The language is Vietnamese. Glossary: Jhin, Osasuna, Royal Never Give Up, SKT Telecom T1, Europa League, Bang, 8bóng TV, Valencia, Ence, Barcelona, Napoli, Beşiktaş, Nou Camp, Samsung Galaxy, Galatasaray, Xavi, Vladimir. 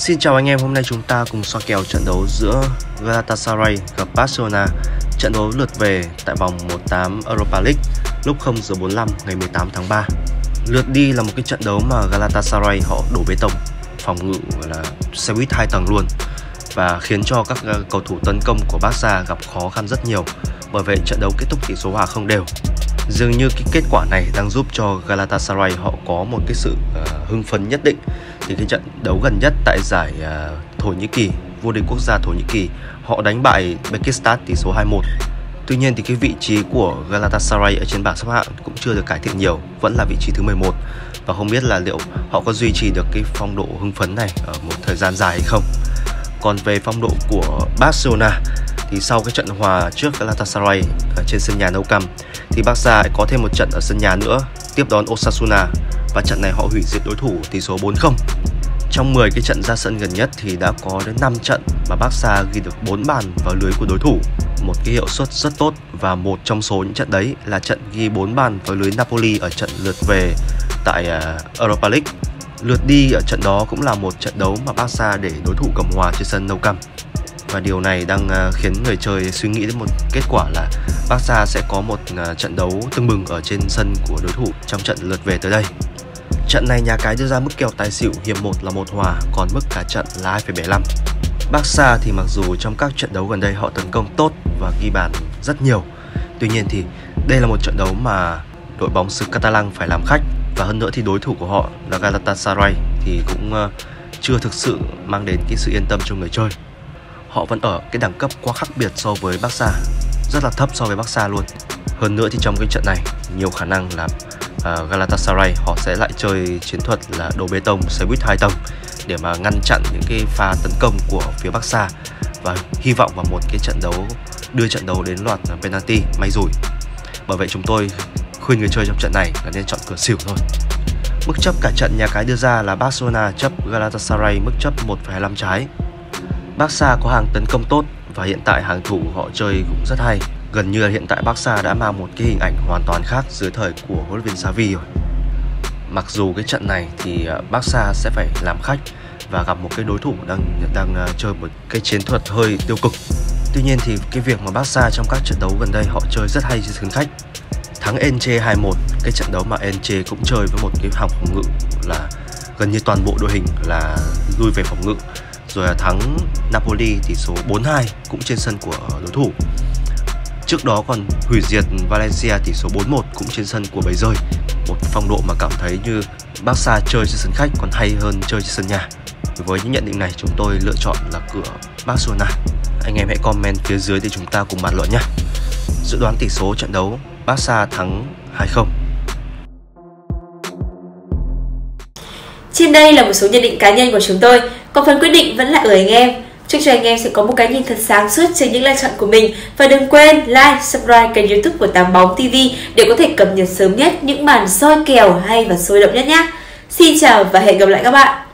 Xin chào anh em, hôm nay chúng ta cùng soi kèo trận đấu giữa Galatasaray gặp Barcelona, trận đấu lượt về tại vòng 1/8 Europa League lúc 0:45 ngày 18 tháng 3. Lượt đi là một cái trận đấu mà Galatasaray họ đổ bê tông, phòng ngự là xe buýt 2 tầng luôn và khiến cho các cầu thủ tấn công của Barca gặp khó khăn rất nhiều. Bởi vậy trận đấu kết thúc tỷ số hòa không đều. Dường như cái kết quả này đang giúp cho Galatasaray họ có một cái sự hưng phấn nhất định. Thì cái trận đấu gần nhất tại giải Thổ Nhĩ Kỳ, vô địch quốc gia Thổ Nhĩ Kỳ, họ đánh bại Beşiktaş tỷ số 2-1. Tuy nhiên thì cái vị trí của Galatasaray ở trên bảng xếp hạng cũng chưa được cải thiện nhiều, vẫn là vị trí thứ 11. Và không biết là liệu họ có duy trì được cái phong độ hưng phấn này ở một thời gian dài hay không. Còn về phong độ của Barcelona thì sau cái trận hòa trước Galatasaray trên sân nhà Nou Camp thì Barca có thêm một trận ở sân nhà nữa, tiếp đón Osasuna và trận này họ hủy diệt đối thủ tỷ số 4-0. Trong 10 cái trận ra sân gần nhất thì đã có đến 5 trận mà Barca ghi được 4 bàn vào lưới của đối thủ, một cái hiệu suất rất tốt, và một trong số những trận đấy là trận ghi 4 bàn vào lưới Napoli ở trận lượt về tại Europa League. Lượt đi ở trận đó cũng là một trận đấu mà Barca để đối thủ cầm hòa trên sân Nou Camp. Và điều này đang khiến người chơi suy nghĩ đến một kết quả là Barca sẽ có một trận đấu tưng bừng ở trên sân của đối thủ trong trận lượt về tới đây. Trận này nhà cái đưa ra mức kèo tài xỉu hiệp 1 là 1 hòa, còn mức cả trận là 2,75. Barca thì mặc dù trong các trận đấu gần đây họ tấn công tốt và ghi bàn rất nhiều, tuy nhiên thì đây là một trận đấu mà đội bóng xứ Catalan phải làm khách. Và hơn nữa thì đối thủ của họ là Galatasaray thì cũng chưa thực sự mang đến cái sự yên tâm cho người chơi. Họ vẫn ở cái đẳng cấp quá khác biệt so với Barca, rất là thấp so với Barca luôn. Hơn nữa thì trong cái trận này nhiều khả năng là Galatasaray họ sẽ lại chơi chiến thuật là đổ bê tông xe buýt 2 tầng để mà ngăn chặn những cái pha tấn công của phía Barca và hy vọng vào một cái trận đấu đưa trận đấu đến loạt penalty may rủi. Bởi vậy chúng tôi khuyên người chơi trong trận này là nên chọn cửa xỉu thôi. Mức chấp cả trận nhà cái đưa ra là Barcelona chấp Galatasaray mức chấp 1,25 trái. Barca có hàng tấn công tốt và hiện tại hàng thủ họ chơi cũng rất hay. Gần như là hiện tại Barca đã mang một cái hình ảnh hoàn toàn khác dưới thời của huấn luyện viên Xavi rồi. Mặc dù cái trận này thì Barca sẽ phải làm khách và gặp một cái đối thủ đang chơi một cái chiến thuật hơi tiêu cực. Tuy nhiên thì cái việc mà Barca trong các trận đấu gần đây họ chơi rất hay trên sân khách. Thắng Ence 2-1, cái trận đấu mà Ence cũng chơi với một cái hàng phòng ngự là gần như toàn bộ đội hình là lui về phòng ngự. Rồi là thắng Napoli tỷ số 4-2 cũng trên sân của đối thủ. Trước đó còn hủy diệt Valencia tỷ số 4-1 cũng trên sân của bầy rơi. Một phong độ mà cảm thấy như Barca chơi trên sân khách còn hay hơn chơi trên sân nhà. Với những nhận định này chúng tôi lựa chọn là cửa Barcelona. Anh em hãy comment phía dưới để chúng ta cùng bàn luận nhé. Dự đoán tỷ số trận đấu Barca thắng 2-0. Trên đây là một số nhận định cá nhân của chúng tôi, còn phần quyết định vẫn là ở anh em. Chúc cho anh em sẽ có một cái nhìn thật sáng suốt trên những lựa chọn của mình. Và đừng quên like, subscribe kênh YouTube của 8bóng TV để có thể cập nhật sớm nhất những màn soi kèo hay và sôi động nhất nhé. Xin chào và hẹn gặp lại các bạn.